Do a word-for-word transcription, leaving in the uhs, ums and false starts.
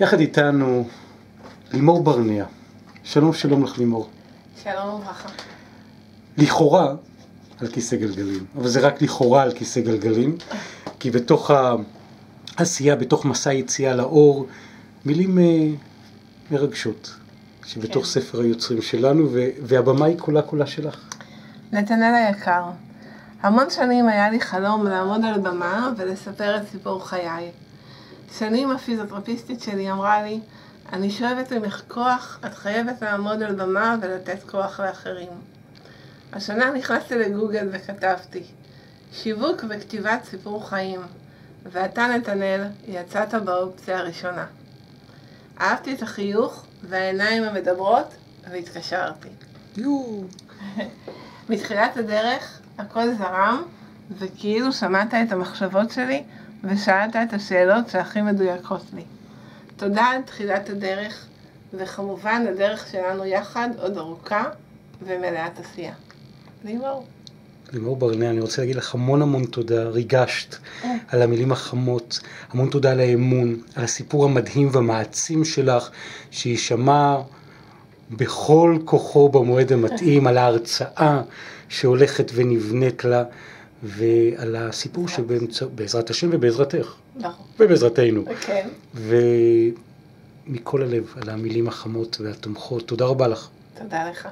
יחד איתנו לימור ברנע. שלום, שלום לך לימור. שלום וברכה. לכאורה על כיסא גלגלים, אבל זה רק לכאורה על כיסא גלגלים, כי בתוך העשייה, בתוך מסע יציאה לאור, מילים מרגשות שבתוך כן. ספר היוצרים שלנו, והבמה היא כולה כולה שלך. נתנאל היקר, המון שנים היה לי חלום לעמוד על במה ולספר את סיפור חיי. שנים הפיזיותרפיסטית שלי אמרה לי, אני שואבת ממך כוח, את חייבת לעמוד על במה ולתת כוח לאחרים. השנה נכנסתי לגוגל וכתבתי, שיווק וכתיבת סיפור חיים, ואתה נתנאל יצאת באופציה הראשונה. אהבתי את החיוך והעיניים המדברות והתקשרתי. יואו. מתחילת הדרך הכל זרם, וכאילו שמעת את המחשבות שלי ושאלת את השאלות שהכי מדויקות לי. תודה על תחילת הדרך, וכמובן הדרך שלנו יחד עוד ארוכה ומלאת עשייה. לימור. לימור ברנע, אני רוצה להגיד לך המון המון תודה, ריגשת על המילים החמות, המון תודה על האמון, על הסיפור המדהים והמעצים שלך, שישמע בכל כוחו במועד המתאים, על ההרצאה שהולכת ונבנית לה, ועל הסיפור שבעזרת השם ובעזרתך, ובעזרתנו, ומכל הלב על המילים החמות והתומכות. תודה רבה לך. תודה לך.